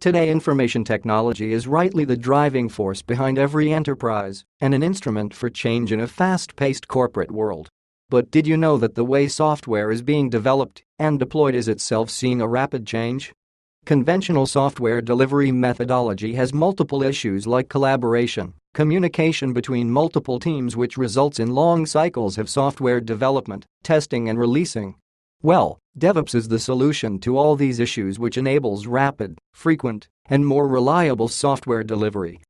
Today, information technology is rightly the driving force behind every enterprise and an instrument for change in a fast-paced corporate world. But did you know that the way software is being developed and deployed is itself seeing a rapid change? Conventional software delivery methodology has multiple issues like collaboration, communication between multiple teams, which results in long cycles of software development, testing and releasing. Well, DevOps is the solution to all these issues, which enables rapid, frequent, and more reliable software delivery.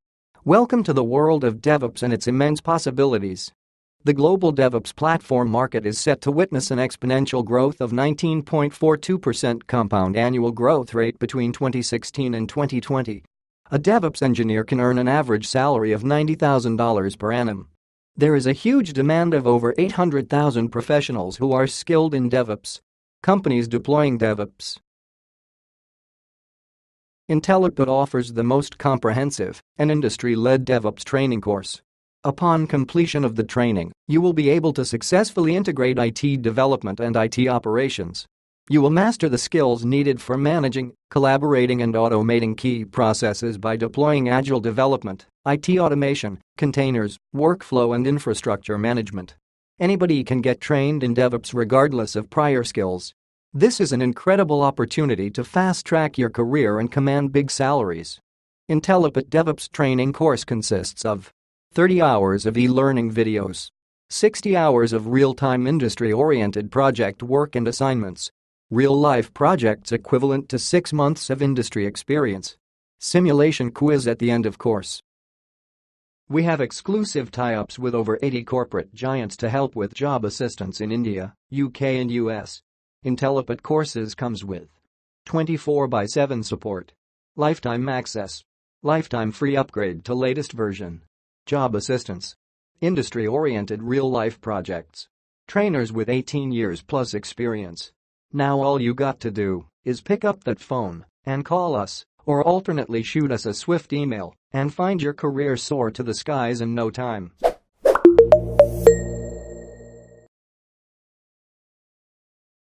Welcome to the world of DevOps and its immense possibilities. The global DevOps platform market is set to witness an exponential growth of 19.42% compound annual growth rate between 2016 and 2020. A DevOps engineer can earn an average salary of $90,000 per annum. There is a huge demand of over 800,000 professionals who are skilled in DevOps. Companies deploying DevOps. Intellipaat offers the most comprehensive and industry-led DevOps training course. Upon completion of the training, you will be able to successfully integrate IT development and IT operations. You will master the skills needed for managing, collaborating and automating key processes by deploying agile development, IT automation, containers, workflow and infrastructure management. Anybody can get trained in DevOps regardless of prior skills. This is an incredible opportunity to fast-track your career and command big salaries. Intellipaat DevOps training course consists of 30 hours of e-learning videos, 60 hours of real-time industry-oriented project work and assignments, real-life projects equivalent to 6 months of industry experience, simulation quiz at the end of course. We have exclusive tie-ups with over 80 corporate giants to help with job assistance in India, UK and US. Intellipaat courses comes with 24/7 support, lifetime access, lifetime free upgrade to latest version, job assistance, industry-oriented real-life projects, trainers with 18 years plus experience. Now all you got to do is pick up that phone and call us, or alternately shoot us a swift email and find your career soar to the skies in no time.